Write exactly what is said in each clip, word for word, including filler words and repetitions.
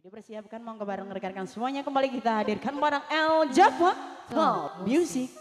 Dipersiapkan, monggo bareng rekan-rekan semuanya kembali kita hadirkan barang E L Java Pop Music. Oh,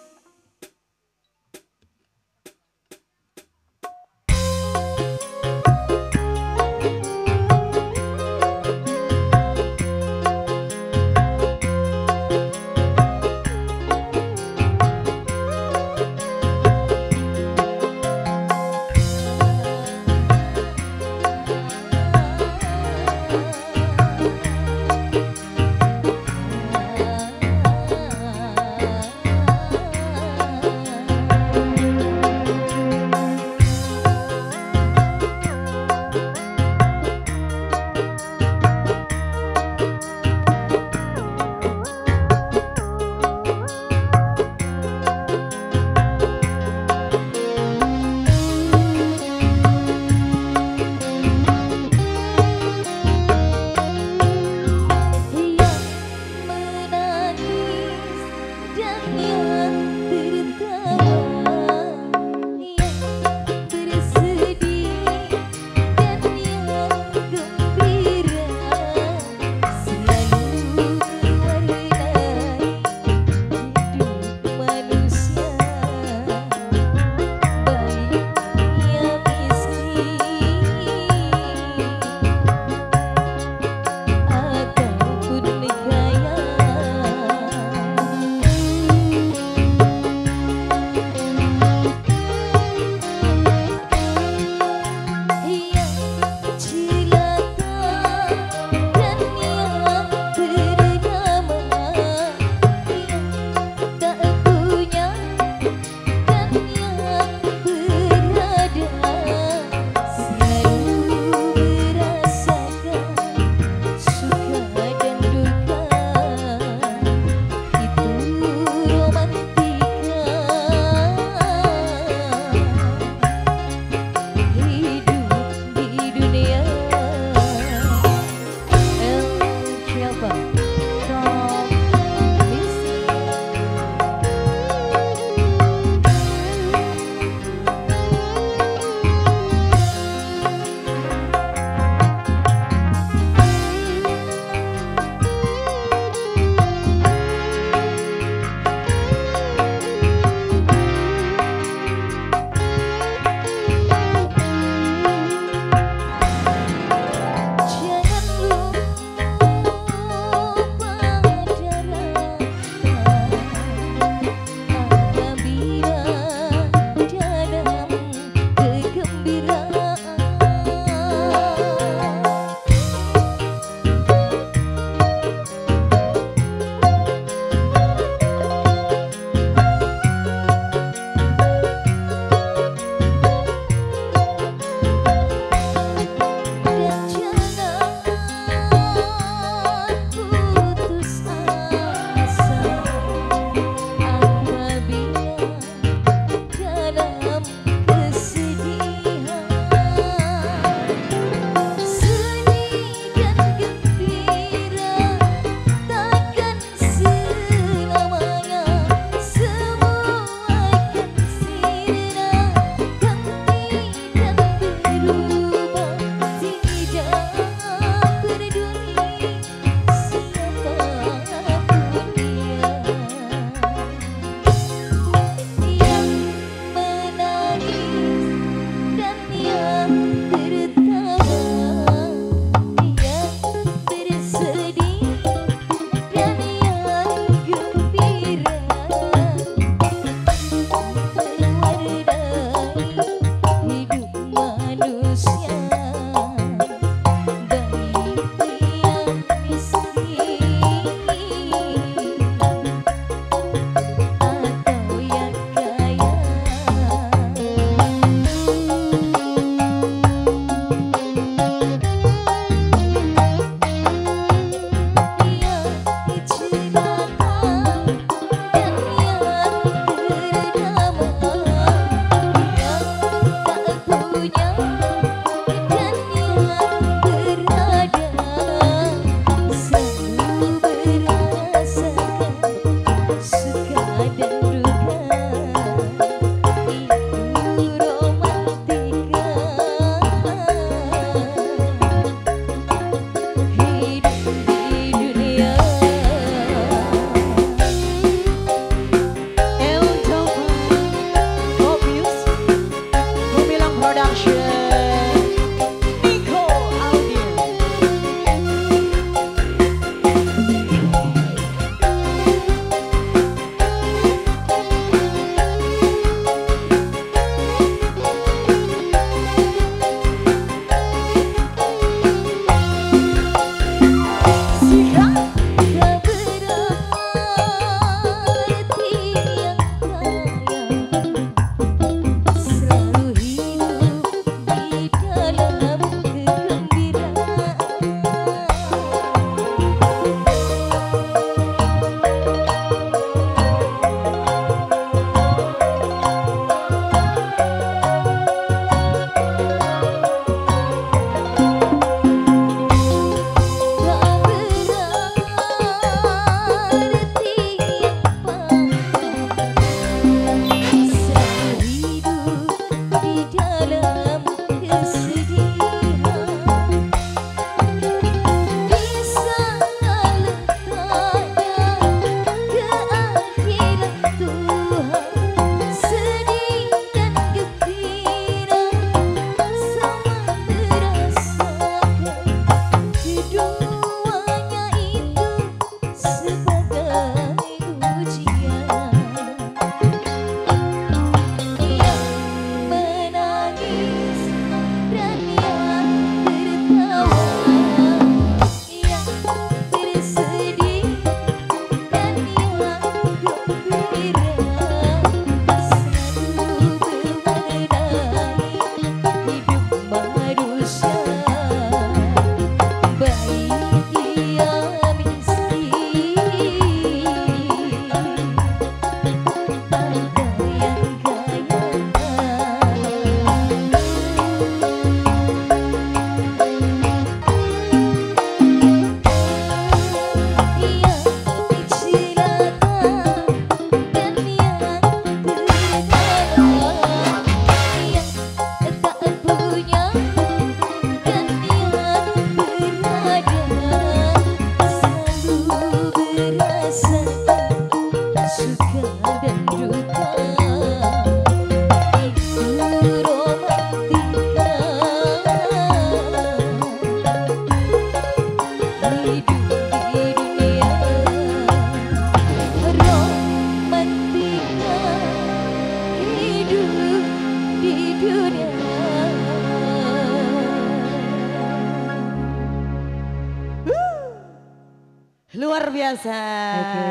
Luar biasa. Oke,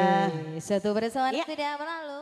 satu persoalan ya. Tidak menang.